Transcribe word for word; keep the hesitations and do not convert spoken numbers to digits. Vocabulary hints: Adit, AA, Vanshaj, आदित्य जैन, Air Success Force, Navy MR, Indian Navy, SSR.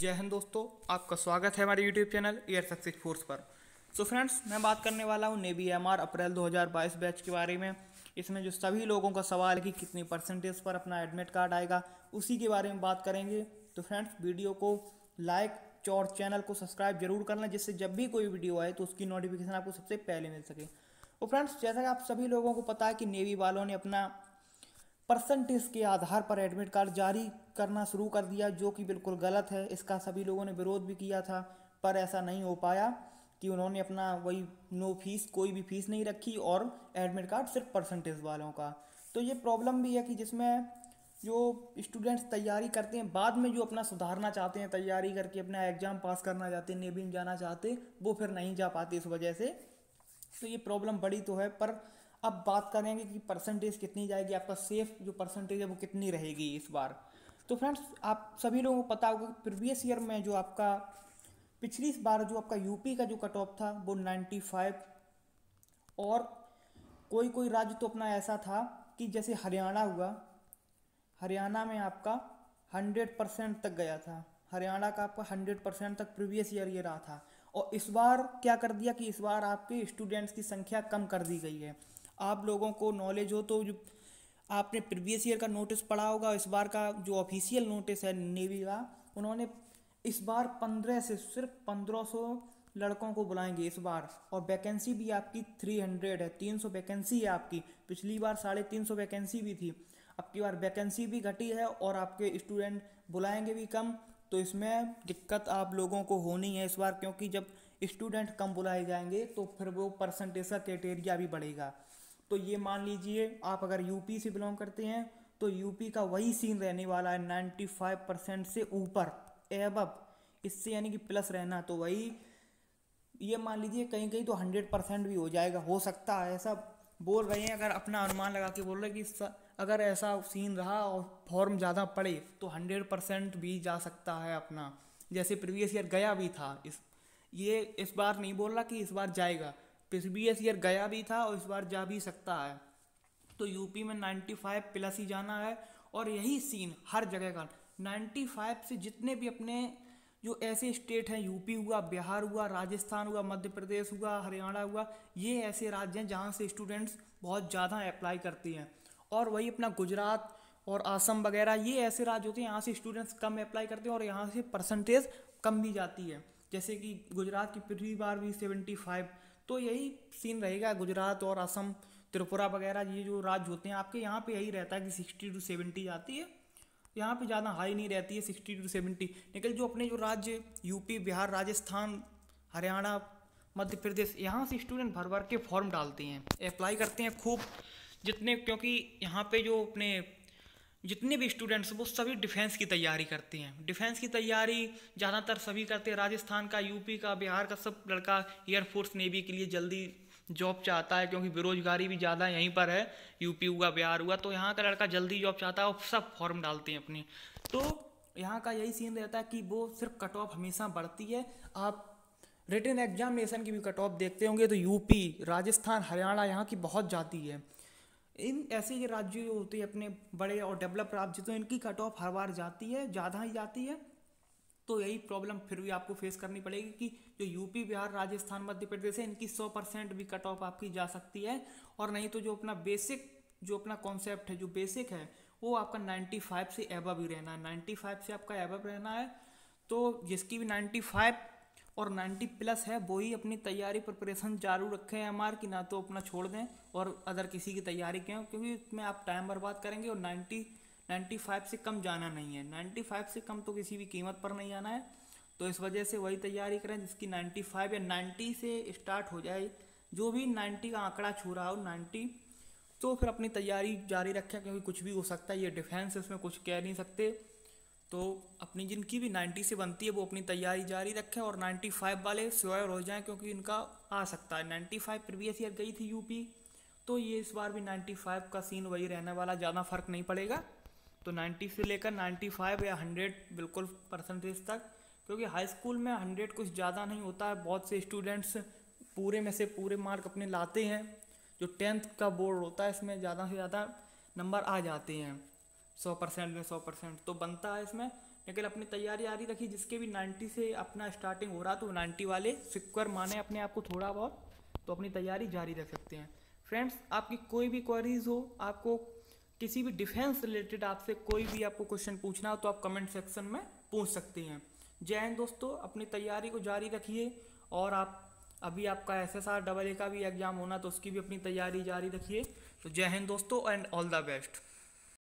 जय हिंद दोस्तों, आपका स्वागत है हमारे YouTube channel air success force पर। सो so फ्रेंड्स, मैं बात करने वाला हूँ नेवी एम आर अप्रैल दो हज़ार बाईस बैच के बारे में। इसमें जो सभी लोगों का सवाल है कि कितनी परसेंटेज पर अपना एडमिट कार्ड आएगा, उसी के बारे में बात करेंगे। तो फ्रेंड्स, वीडियो को लाइक और चैनल को सब्सक्राइब जरूर करना, जिससे जब भी कोई वीडियो आए तो उसकी नोटिफिकेशन आपको सबसे पहले मिल सके। और फ्रेंड्स, जैसा कि आप सभी लोगों को पता है कि नेवी वालों ने अपना परसेंटेज के आधार पर एडमिट कार्ड जारी करना शुरू कर दिया, जो कि बिल्कुल गलत है। इसका सभी लोगों ने विरोध भी किया था, पर ऐसा नहीं हो पाया कि उन्होंने अपना वही नो फीस, कोई भी फीस नहीं रखी और एडमिट कार्ड सिर्फ परसेंटेज वालों का। तो ये प्रॉब्लम भी है कि जिसमें जो स्टूडेंट्स तैयारी करते हैं, बाद में जो अपना सुधारना चाहते हैं, तैयारी करके अपना एग्ज़ाम पास करना चाहते हैं, नेवी में जाना चाहते, वो फिर नहीं जा पाते इस वजह से। तो ये प्रॉब्लम बड़ी तो है, पर अब बात करेंगे कि परसेंटेज कितनी जाएगी, आपका सेफ जो परसेंटेज है वो कितनी रहेगी इस बार। तो फ्रेंड्स, आप सभी लोगों को पता होगा कि प्रीवियस ईयर में जो आपका पिछली बार जो आपका यूपी का जो कट ऑफ था वो पचानवे, और कोई कोई राज्य तो अपना ऐसा था कि जैसे हरियाणा हुआ, हरियाणा में आपका सौ परसेंट तक गया था, हरियाणा का आपका सौ परसेंट तक प्रीवियस ईयर ये रहा था। और इस बार क्या कर दिया कि इस बार आपके स्टूडेंट्स की संख्या कम कर दी गई है। आप लोगों को नॉलेज हो तो जो आपने प्रीवियस ईयर का नोटिस पढ़ा होगा, इस बार का जो ऑफिशियल नोटिस है नेवी का, उन्होंने इस बार पंद्रह से सिर्फ पंद्रह सौ लड़कों को बुलाएंगे इस बार। और वैकेंसी भी आपकी तीन सौ है, तीन सौ वैकेंसी है आपकी। पिछली बार साढ़े तीन सौ वैकेंसी भी थी, अब की बार वैकेंसी भी घटी है और आपके स्टूडेंट बुलाएंगे भी कम। तो इसमें दिक्कत आप लोगों को होनी है इस बार, क्योंकि जब स्टूडेंट कम बुलाए जाएंगे तो फिर वो परसेंटेज का क्राइटेरिया भी बढ़ेगा। तो ये मान लीजिए आप अगर यूपी से बिलोंग करते हैं तो यूपी का वही सीन रहने वाला है, पचानवे परसेंट से ऊपर एबव, इससे यानी कि प्लस रहना। तो वही ये मान लीजिए कहीं कहीं तो सौ परसेंट भी हो जाएगा, हो सकता है, ऐसा बोल रहे हैं। अगर अपना अनुमान लगा के बोल रहे हैं कि अगर ऐसा सीन रहा और फॉर्म ज़्यादा पड़े तो सौ परसेंट भी जा सकता है अपना, जैसे प्रीवियस ईयर गया भी था। इस ये इस बार नहीं बोल रहा कि इस बार जाएगा, प्रीवियस ईयर गया भी था और इस बार जा भी सकता है। तो यूपी में पचानवे प्लस ही जाना है, और यही सीन हर जगह का पचानवे से जितने भी अपने जो ऐसे स्टेट हैं, यूपी हुआ, बिहार हुआ, राजस्थान हुआ, मध्य प्रदेश हुआ, हरियाणा हुआ, ये ऐसे राज्य हैं जहाँ से स्टूडेंट्स बहुत ज़्यादा अप्लाई करती हैं। और वही अपना गुजरात और असम वगैरह, ये ऐसे राज्य होते हैं यहाँ से स्टूडेंट्स कम अप्लाई करते हैं और यहाँ से परसेंटेज कम भी जाती है। जैसे कि गुजरात की पिछली बार भी पचहत्तर, तो यही सीन रहेगा। गुजरात और असम, त्रिपुरा वगैरह, ये जो राज्य होते हैं आपके, यहाँ पे यही रहता है कि साठ टू सत्तर आती है, यहाँ पे ज़्यादा हाई नहीं रहती है, साठ टू सत्तर। लेकिन जो अपने जो राज्य यूपी, बिहार, राजस्थान, हरियाणा, मध्य प्रदेश, यहाँ से स्टूडेंट भर भर के फॉर्म डालते हैं, अप्लाई करते हैं खूब जितने, क्योंकि यहाँ पे जो अपने जितने भी स्टूडेंट्स वो सभी डिफेंस की तैयारी करते हैं। डिफेंस की तैयारी ज़्यादातर सभी करते हैं, राजस्थान का, यूपी का, बिहार का, सब लड़का एयरफोर्स नेवी के लिए जल्दी जॉब चाहता है, क्योंकि बेरोजगारी भी ज़्यादा यहीं पर है, यूपी हुआ, बिहार हुआ। तो यहाँ का लड़का जल्दी जॉब चाहता है और सब फॉर्म डालते हैं अपने। तो यहाँ का यही सीन रहता है कि वो सिर्फ कट ऑफ हमेशा बढ़ती है। आप रिटन एग्जामिनेशन की भी कट ऑफ देखते होंगे तो यूपी, राजस्थान, हरियाणा, यहाँ की बहुत जाती है। इन ऐसे ये राज्य जो होते हैं अपने बड़े और डेवलप राज्य, तो इनकी कट ऑफ हर बार जाती है, ज़्यादा ही जाती है। तो यही प्रॉब्लम फिर भी आपको फेस करनी पड़ेगी कि जो यूपी, बिहार, राजस्थान, मध्य प्रदेश है, इनकी सौ परसेंट भी कट ऑफ आपकी जा सकती है। और नहीं तो जो अपना बेसिक जो अपना कॉन्सेप्ट है, जो बेसिक है, वो आपका नाइन्टी फाइव से एबव ही रहना है, नाइन्टी फाइव से आपका एबव रहना है। तो जिसकी भी नाइन्टी फाइव और नाइन्टी प्लस है, वही अपनी तैयारी प्रिपरेशन चालू रखें एमआर की, ना तो अपना छोड़ दें और अदर किसी की तैयारी क्यों, क्योंकि इसमें आप टाइम बर्बाद करेंगे। और नाइन्टी नाइन्टी फाइव से कम जाना नहीं है, नाइन्टी फाइव से कम तो किसी भी कीमत पर नहीं आना है। तो इस वजह से वही तैयारी करें जिसकी नाइन्टी फाइव या नाइन्टी से स्टार्ट हो जाए, जो भी नाइन्टी का आंकड़ा छू रहा हो, नाइन्टी, तो फिर अपनी तैयारी जारी रखें, क्योंकि कुछ भी हो सकता है। ये डिफेंस है, इसमें कुछ कह नहीं सकते। तो अपनी जिनकी भी नाइन्टी से बनती है वो अपनी तैयारी जारी रखें, और नाइन्टी फाइव वाले श्योर हो जाएं, क्योंकि इनका आ सकता है। नाइन्टी फाइव प्रीवियस ईयर गई थी यूपी, तो ये इस बार भी नाइन्टी फाइव का सीन वही रहने वाला, ज़्यादा फर्क नहीं पड़ेगा। तो नाइन्टी से लेकर नाइन्टी फाइव या हंड्रेड बिल्कुल परसेंटेज तक, क्योंकि हाई स्कूल में हंड्रेड कुछ ज़्यादा नहीं होता है। बहुत से स्टूडेंट्स पूरे में से पूरे मार्क अपने लाते हैं, जो टेंथ का बोर्ड होता है इसमें ज़्यादा से ज़्यादा नंबर आ जाते हैं, सौ परसेंट में सौ परसेंट तो बनता है इसमें। लेकिन अपनी तैयारी जारी रखी, जिसके भी नाइन्टी से अपना स्टार्टिंग हो रहा तो नाइन्टी वाले सिक्योर माने अपने आप को थोड़ा बहुत, तो अपनी तैयारी जारी रख सकते हैं। फ्रेंड्स, आपकी कोई भी क्वेरीज हो, आपको किसी भी डिफेंस रिलेटेड आपसे कोई भी आपको क्वेश्चन पूछना हो तो आप कमेंट सेक्शन में पूछ सकते हैं। जय हिंद दोस्तों, अपनी तैयारी को जारी रखिए और आप अभी आपका S S R double A का भी एग्ज़ाम होना तो उसकी भी अपनी तैयारी जारी रखिए। तो जय हिंद दोस्तों एंड ऑल द बेस्ट।